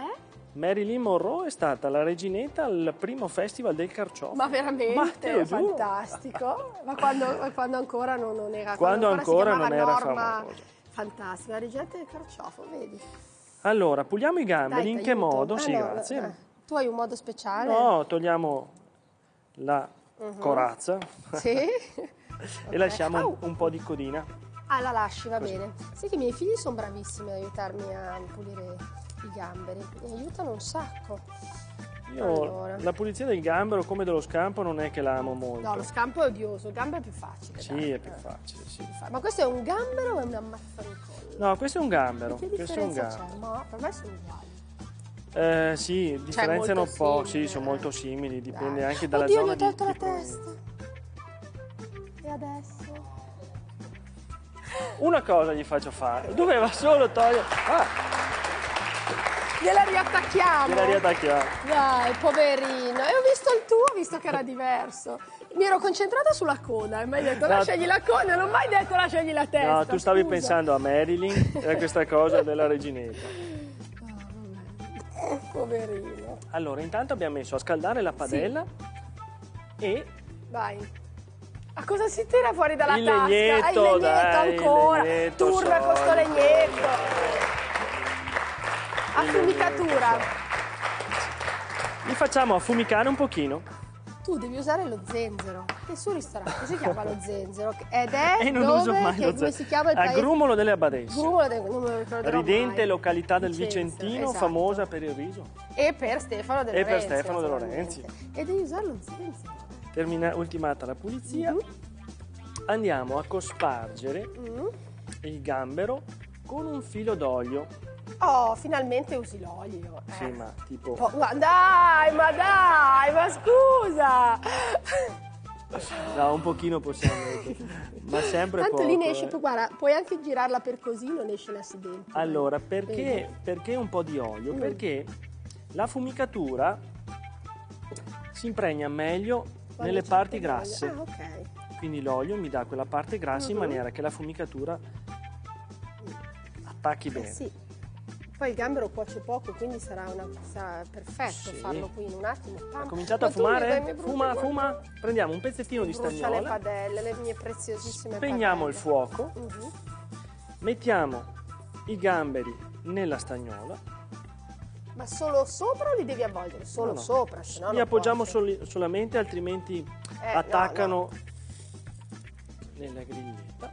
Marilyn Monroe è stata la reginetta al primo festival del carciofo. Ma veramente? Ma te lo giuro. Fantastico. Ma quando, quando ancora non, non era Quando, quando ancora, ancora non era famosa. Fantastico, la reginetta del carciofo, vedi? Allora, puliamo i gamberi. Dai, in che modo? Ah, sì, no, grazie. Eh. Tu hai un modo speciale? No, togliamo la uh-huh. corazza. Sì? E okay. lasciamo oh. un po' di codina. Ah, la lasci, va Così. bene. Sai che i miei figli sono bravissimi ad aiutarmi a pulire... i gamberi, mi aiutano un sacco. Io allora. la pulizia del gambero come dello scampo non è che la amo molto. No, lo scampo è odioso, il gambero è più facile. Sì, dai. è più facile, sì. Ma questo è un gambero o è un ammazzarucollo? No, questo è un gambero. Che questo è un gambero. Ma per me sono uguali. Eh, sì, differenziano un po', simile, sì, sono eh? molto simili, dipende dai. anche dalla Oddio, zona di... Oddio, gli ho tolto la testa. E adesso? Una cosa gli faccio fare, doveva solo togliere... Ah. Gliela riattacchiamo. Gliela riattacchiamo. Dai, poverino. E ho visto il tuo, visto che era diverso. Mi ero concentrata sulla coda e mi hai detto, no, la scegli la coda, non ho mai detto, la scegli la testa. No, tu scusa. stavi pensando a Marilyn e a questa cosa della reginetta. Oh, poverino. Allora, intanto abbiamo messo a scaldare la padella sì. e... Vai. A cosa si tira fuori dalla il tasca? Legnetto, ah, il legnetto, dai, ancora. Il legnetto, Turna con sto legnetto. Dai. Affumicatura. Li facciamo affumicare un pochino. Tu devi usare lo zenzero. Nel suo ristorante si chiama lo zenzero. Ed è e non dove, uso mai che, lo come si chiama il paese? A Grumolo delle Abbadesse. Grumolo de, non me lo ricorderò Ridente mai. località del Vicentino, esatto. famosa per il riso. E per Stefano De Lorenzi. E per Stefano De Lorenzi. E devi usare lo zenzero. Termina, ultimata la pulizia. Mm-hmm. Andiamo a cospargere mm-hmm. il gambero con un filo d'olio. Oh, finalmente usi l'olio. Eh. Sì, ma tipo... Oh, ma dai, ma dai, ma scusa! No, un pochino possiamo... ma sempre Tanto poco, lì ne esce, eh. guarda, puoi anche girarla per così, non esce l'accidente. Allora, perché, perché un po' di olio? Mm. Perché la fumicatura si impregna meglio Quando nelle parti grasse. Ah, ok. Quindi l'olio mi dà quella parte grassa mm-hmm. in maniera che la fumicatura attacchi bene. Eh sì. Poi il gambero cuoce poco, quindi sarà, una, sarà perfetto sì. farlo qui in un attimo. Ha cominciato a fumare? Fuma, fuma. Prendiamo un pezzettino di stagnola. Le padelle, le mie preziosissime Spegniamo padelle. il fuoco. Uh-huh. Mettiamo i gamberi nella stagnola. Ma solo sopra o li devi avvolgere? Solo no, no. sopra, sennò Li appoggiamo soli, solamente, altrimenti eh, attaccano no, no. nella griglietta.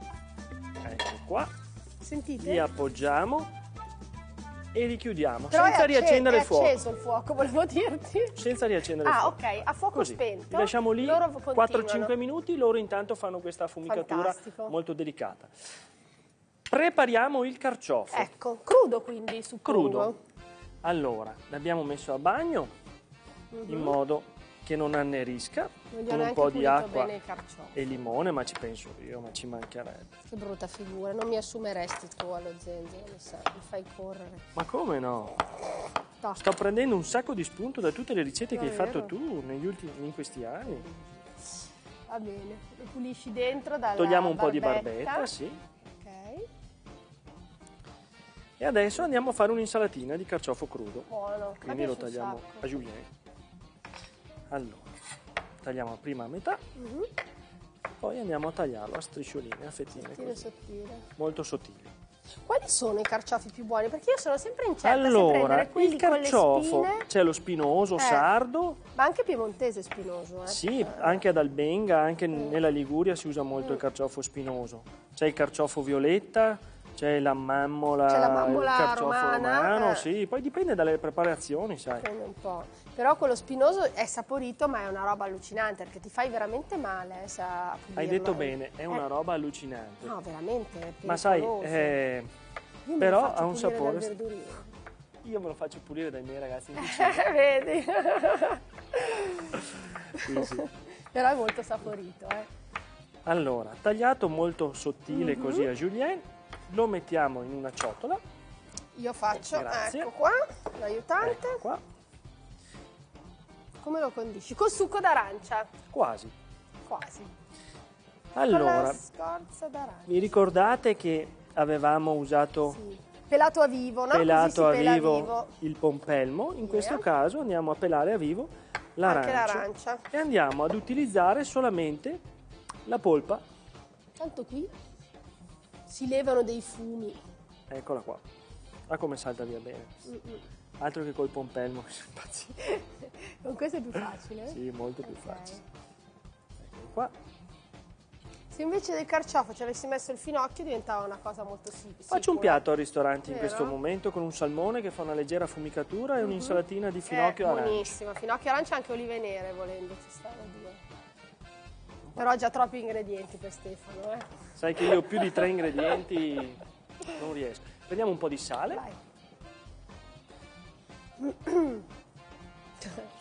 Ecco qua. Sentite? Li appoggiamo e li chiudiamo Però senza riaccendere il fuoco. È acceso il fuoco, volevo dirti. Senza riaccendere ah, il fuoco. Ah, ok, a fuoco Così. spento. Li lasciamo lì quattro cinque minuti, loro intanto fanno questa affumicatura Fantastico. molto delicata. Prepariamo il carciofo. Ecco, crudo quindi, suppongo. Crudo. Allora, l'abbiamo messo a bagno mm-hmm. in modo che non annerisca, non con un po' di acqua e limone, ma ci penso io, ma ci mancherebbe. Che brutta figura, non mi assumeresti tu allo zenzero, mi, sa, mi fai correre. Ma come no? Toc. Sto prendendo un sacco di spunto da tutte le ricette non che hai vero? fatto tu negli ultimi, in questi anni. Va bene, lo pulisci dentro dalla Togliamo un barbetta. po' di barbetta, sì. E adesso andiamo a fare un'insalatina di carciofo crudo. Buono. Quindi lo tagliamo a julienne. Allora, tagliamo prima a metà, mm-hmm. poi andiamo a tagliarlo a striscioline, a fettine. Sottile, sottile. Molto sottili. Quali sono i carciofi più buoni? Perché io sono sempre incerta allora, se prendere quelli con le spine. Allora, il carciofo, c'è lo spinoso, eh. sardo. Ma anche piemontese spinoso, eh? Sì, eh. anche ad Albenga, anche mm. nella Liguria si usa molto mm. il carciofo spinoso. C'è il carciofo violetta. C'è la mammola, c'è la mammola il carciofo romana, romano, eh. sì, poi dipende dalle preparazioni, sai. Un po'. Però quello spinoso è saporito, ma è una roba allucinante, perché ti fai veramente male. Eh, Hai detto bene, è una eh. roba allucinante. No, veramente, è pericoloso. Ma sai, eh, però ha un sapore... Io me lo faccio pulire dai miei ragazzi. Vedi? sì, sì. Però è molto saporito, eh. Allora, tagliato molto sottile mm-hmm. così a julienne. Lo mettiamo in una ciotola. Io faccio, Grazie. ecco qua, l'aiutante. Ecco qua. Come lo condisci? Col succo d'arancia? Quasi. Quasi. Allora, Con la scorza d'arancia. Vi ricordate che avevamo usato... Sì. Pelato a vivo, no? Pelato a vivo, vivo il pompelmo. In yeah. questo caso andiamo a pelare a vivo l'arancia. E andiamo ad utilizzare solamente la polpa. Tanto qui... si levano dei fumi. Eccola qua. Ah, come salta via bene. Mm -mm. Altro che col pompelmo, che sono impazzito. Con questo è più facile? Sì, molto okay. più facile. Ecco qua. Se invece del carciofo ci avessi messo il finocchio diventava una cosa molto semplice. Faccio un piatto al ristorante Vero? in questo momento con un salmone che fa una leggera affumicatura e mm -hmm. un'insalatina di finocchio eh, arancia. Buonissima, finocchio arancia e anche olive nere volendo, ci stanno due. Però ho già troppi ingredienti per Stefano, eh. Sai che io più di tre ingredienti non riesco. Prendiamo un po' di sale. Vai.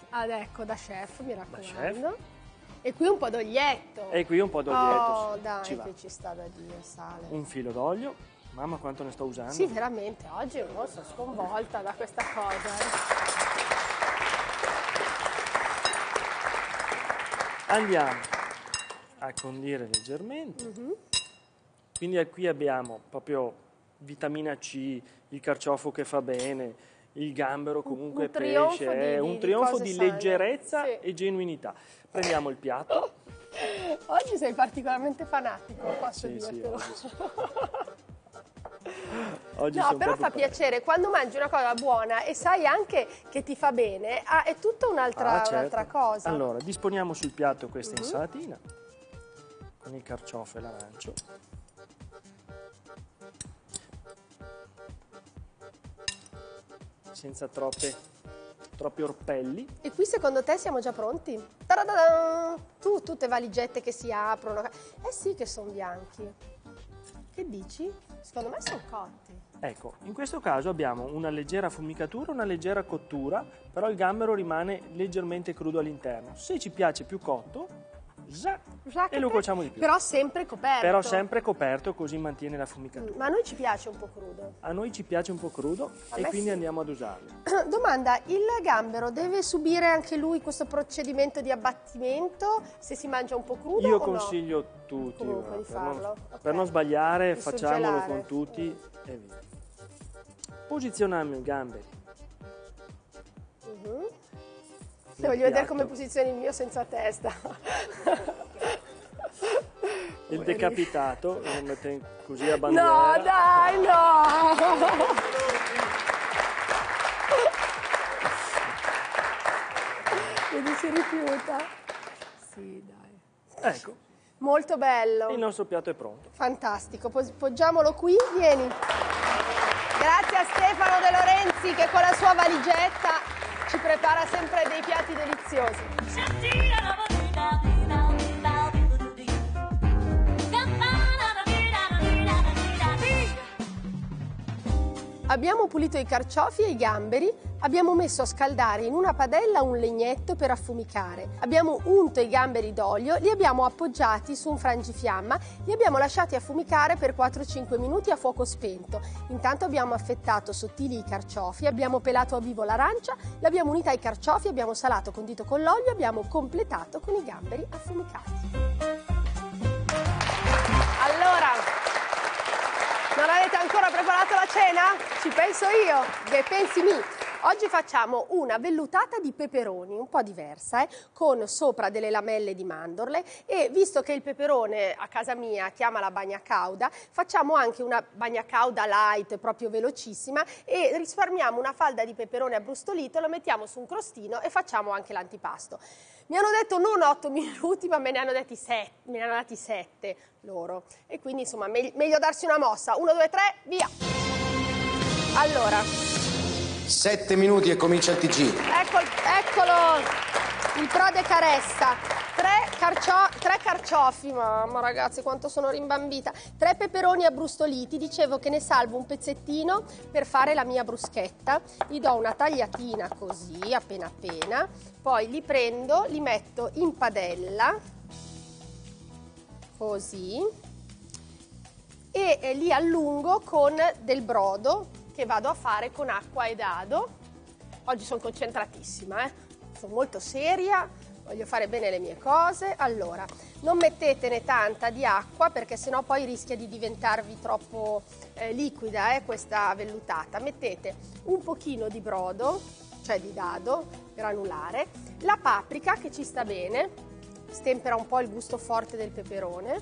Ah, ecco, da chef, mi raccomando. Da chef. E qui un po' d'oglietto. E qui un po' d'oglietto, Oh, sì. dai, ci che ci sta da dire sale. Un filo d'olio. Mamma, quanto ne sto usando. Sì, veramente, oggi non sono sconvolta da questa cosa. Andiamo a condire leggermente. Mm-hmm. Quindi qui abbiamo proprio vitamina C, il carciofo che fa bene, il gambero comunque un pesce, di, eh, di, un trionfo di, di leggerezza sì. e genuinità. Prendiamo il piatto. Oggi sei particolarmente fanatico, posso sì, dirtelo. Sì, oggi sì. Oggi no, però fa piacere, quando mangi una cosa buona e sai anche che ti fa bene, ah, è tutta un'altra ah, certo. cosa. Allora, disponiamo sul piatto questa mm-hmm. insalatina. Con il carciofo e l'arancio. Senza troppe, troppi orpelli. E qui secondo te siamo già pronti? Tu, tutte valigette che si aprono. Eh sì che sono bianchi. Che dici? Secondo me sono cotti. Ecco, in questo caso abbiamo una leggera fumicatura, una leggera cottura, però il gambero rimane leggermente crudo all'interno. Se ci piace più cotto, Già, già e lo cuociamo di più. Però sempre coperto. Però sempre coperto, così mantiene la fumicatura. Mm, ma a noi ci piace un po' crudo. A noi ci piace un po' crudo a e quindi sì. andiamo ad usarlo. Domanda, il gambero deve subire anche lui questo procedimento di abbattimento se si mangia un po' crudo? Io o consiglio no? tutti. Comunque, di farlo. Per, non, okay. per non sbagliare, di facciamolo suggelare. con tutti mm. e via. Posizioniamo i gamberi. Uh-huh. Voglio vedere come posizioni il mio senza testa. Il decapitato, lo mette così a bandiera. No, dai, no! Quindi si rifiuta. Sì, dai. Ecco. Molto bello. Il nostro piatto è pronto. Fantastico. Poggiamolo qui, vieni. Grazie a Stefano De Lorenzi che con la sua valigetta ci prepara sempre dei piatti deliziosi. Abbiamo pulito i carciofi e i gamberi, abbiamo messo a scaldare in una padella un legnetto per affumicare, abbiamo unto i gamberi d'olio, li abbiamo appoggiati su un frangifiamma, li abbiamo lasciati affumicare per quattro cinque minuti a fuoco spento. Intanto abbiamo affettato sottili i carciofi, abbiamo pelato a vivo l'arancia, l'abbiamo unita ai carciofi, abbiamo salato, condito con l'olio, abbiamo completato con i gamberi affumicati. Non avete ancora preparato la cena? Ci penso io, che pensi mi. Oggi facciamo una vellutata di peperoni, un po' diversa, eh? Con sopra delle lamelle di mandorle e visto che il peperone a casa mia chiama la bagna cauda, facciamo anche una bagna cauda light, proprio velocissima, e risparmiamo una falda di peperone abbrustolito, lo mettiamo su un crostino e facciamo anche l'antipasto. Mi hanno detto non otto minuti, ma me ne hanno dati sette, me ne hanno dati sette loro. E quindi, insomma, me meglio darsi una mossa. Uno, due, tre, via! Allora. Sette minuti e comincia il T G. Ecco, eccolo, il pro de Caressa. Tre, carcio tre carciofi, mamma ragazzi, quanto sono rimbambita. Tre peperoni abbrustoliti, dicevo che ne salvo un pezzettino per fare la mia bruschetta. Gli do una tagliatina così, appena appena. Poi li prendo, li metto in padella, così, e li allungo con del brodo che vado a fare con acqua e dado. Oggi sono concentratissima, eh? Sono molto seria, voglio fare bene le mie cose. Allora, non mettetene tanta di acqua perché sennò poi rischia di diventarvi troppo eh, liquida eh, questa vellutata. Mettete un pochino di brodo, cioè di dado granulare, la paprika che ci sta bene, stempera un po' il gusto forte del peperone,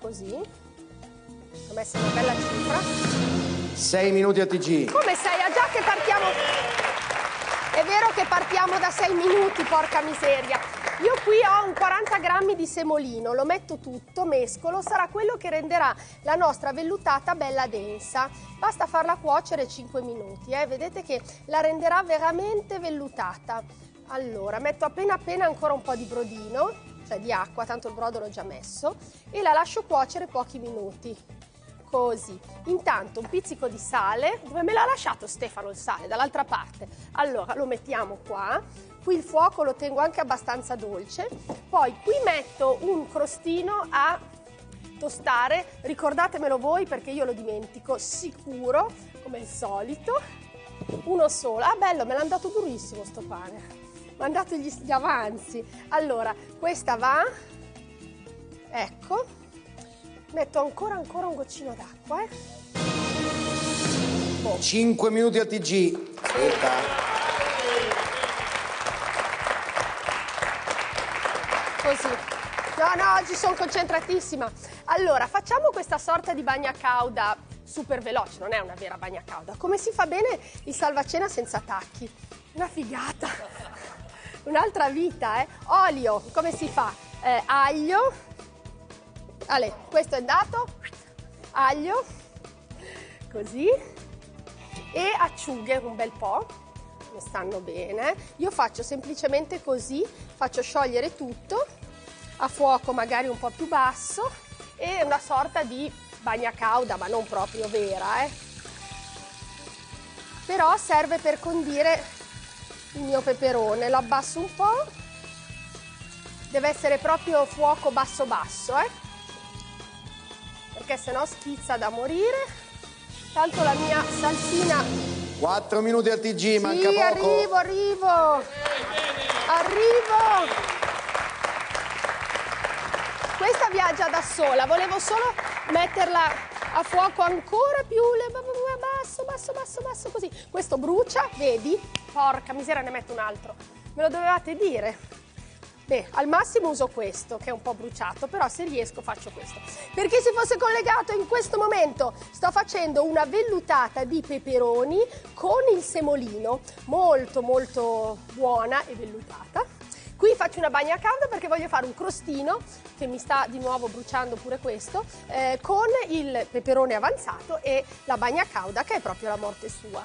così, ho messo una bella cifra. sei minuti a T G. Come sei? Ah, già che partiamo, è vero che partiamo da sei minuti, porca miseria. Io qui ho un quaranta grammi di semolino, lo metto tutto, mescolo, sarà quello che renderà la nostra vellutata bella densa. Basta farla cuocere cinque minuti, eh? Vedete che la renderà veramente vellutata. Allora, metto appena appena ancora un po' di brodino, cioè di acqua, tanto il brodo l'ho già messo, e la lascio cuocere pochi minuti. Così. Intanto un pizzico di sale, dove me l'ha lasciato Stefano il sale? Dall'altra parte. Allora, lo mettiamo qua. Qui il fuoco lo tengo anche abbastanza dolce, poi qui metto un crostino a tostare, ricordatemelo voi perché io lo dimentico sicuro, come al solito, uno solo. Ah bello, me l'ha dato durissimo sto pane, mi hanno dato gli, gli avanzi. Allora, questa va, ecco, metto ancora ancora un goccino d'acqua. Eh. Oh. cinque minuti a T G. Aspetta. Così. No, no, oggi sono concentratissima. Allora, facciamo questa sorta di bagna cauda super veloce, non è una vera bagna cauda. Come si fa bene il salvacena senza tacchi? Una figata, un'altra vita, eh. Olio, come si fa? Eh, aglio, Ale, questo è andato, aglio, così, e acciughe un bel po'. Stanno bene, io faccio semplicemente così, faccio sciogliere tutto a fuoco magari un po' più basso e una sorta di bagna cauda, ma non proprio vera, eh. Però serve per condire il mio peperone, lo abbasso un po', deve essere proprio fuoco basso basso, eh, perché sennò schizza da morire. Tanto la mia salsina. Quattro minuti al T G, sì, manca poco. Arrivo, arrivo. Arrivo. Questa viaggia da sola, volevo solo metterla a fuoco ancora più, basso, basso, basso, basso, così. Questo brucia, vedi? Porca miseria, ne metto un altro. Me lo dovevate dire. Beh, al massimo uso questo, che è un po' bruciato, però se riesco faccio questo. Per chi si fosse collegato in questo momento, sto facendo una vellutata di peperoni con il semolino, molto molto buona e vellutata. Qui faccio una bagna calda perché voglio fare un crostino, che mi sta di nuovo bruciando pure questo, eh, con il peperone avanzato e la bagna calda, che è proprio la morte sua.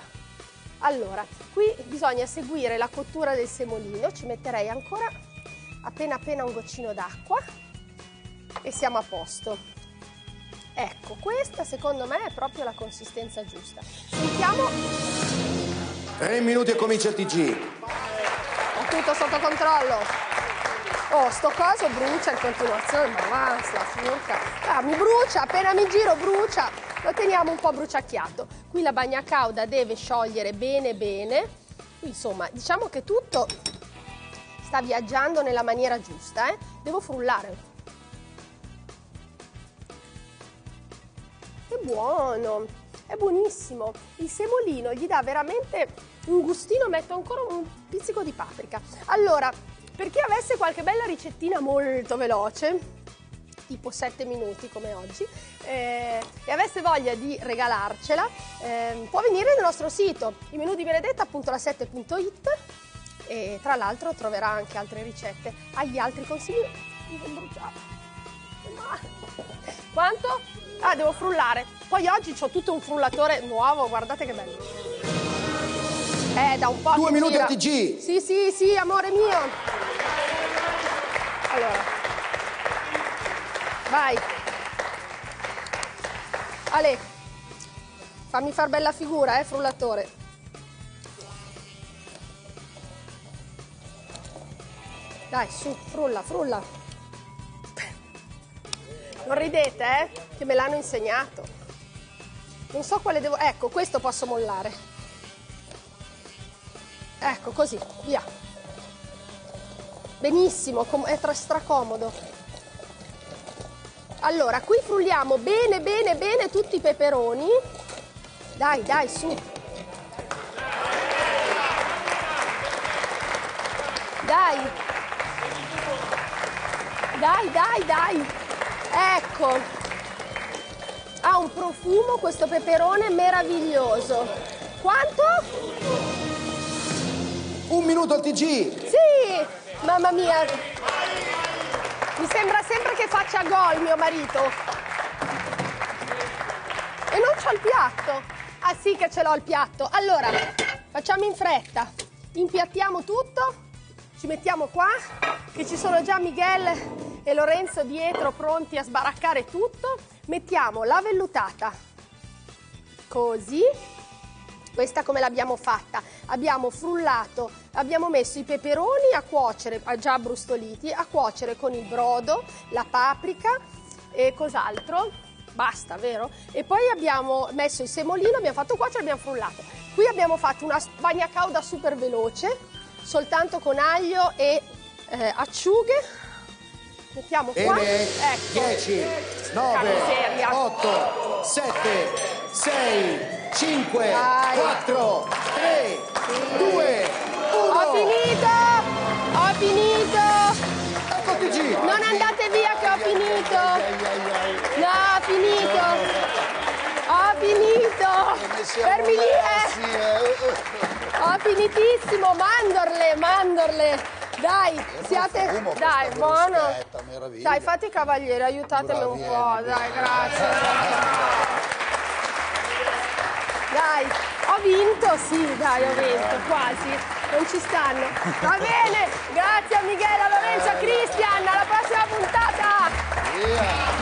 Allora, qui bisogna seguire la cottura del semolino, ci metterei ancora appena appena un goccino d'acqua e siamo a posto. Ecco, questa secondo me è proprio la consistenza giusta. Sentiamo. Tre minuti e comincia il T G. Tutto sotto controllo. Oh, sto coso brucia in continuazione, ma avanza, finca. Ah, mi brucia, appena mi giro brucia. Lo teniamo un po' bruciacchiato. Qui la bagna cauda deve sciogliere bene bene. Insomma, diciamo che tutto sta viaggiando nella maniera giusta, eh? Devo frullare. Che buono, è buonissimo. Il semolino gli dà veramente un gustino, metto ancora un pizzico di paprika. Allora, per chi avesse qualche bella ricettina molto veloce, tipo sette minuti come oggi, eh, e avesse voglia di regalarcela, eh, può venire nel nostro sito, i menù di Benedetta, appunto la sette punto it, e tra l'altro troverà anche altre ricette. Agli altri consigli, mi sono bruciata. Quanto? Ah, devo frullare. Poi oggi ho tutto un frullatore nuovo, guardate che bello. Eh, da un po' Due minuti al T G! Sì, sì, sì, amore mio! Allora, vai! Ale, fammi far bella figura, eh, frullatore! Dai, su, frulla, frulla! Non ridete, eh, che me l'hanno insegnato! Non so quale devo... Ecco, questo posso mollare! Ecco, così, via. Benissimo, è stracomodo. Allora, qui frulliamo bene, bene, bene tutti i peperoni. Dai, dai, su. Dai. Dai, dai, dai. Ecco. Ha un profumo questo peperone meraviglioso. Quanto? Un minuto al T G! Sì! Mamma mia! Mi sembra sempre che faccia gol mio marito! E non c'ho il piatto! Ah sì che ce l'ho il piatto! Allora, facciamo in fretta! Impiattiamo tutto, ci mettiamo qua, che ci sono già Miguel e Lorenzo dietro pronti a sbaraccare tutto. Mettiamo la vellutata, così. Questa come l'abbiamo fatta? Abbiamo frullato, abbiamo messo i peperoni a cuocere, già brustoliti, a cuocere con il brodo, la paprika e cos'altro? Basta, vero? E poi abbiamo messo il semolino, abbiamo fatto cuocere e abbiamo frullato. Qui abbiamo fatto una bagna cauda super veloce, soltanto con aglio e eh, acciughe. Mettiamo qua. Bene. Ecco. dieci, nove, otto, sette, sei, cinque, dai. quattro, tre, due, uno. Ho finito! Ho finito! Ecco T G! Non andate via che ho finito! No, ho finito! Ho finito! Fermi lì, eh! Ho finitissimo! Mandorle, mandorle! Dai, siate... Dai, buono! Dai, fate i cavalieri, aiutatemi un po', dai, grazie! Dai, ho vinto, sì, dai, ho vinto, quasi, non ci stanno. Va bene, grazie a Michela, Lorenzo, a Cristian, alla prossima puntata! Yeah.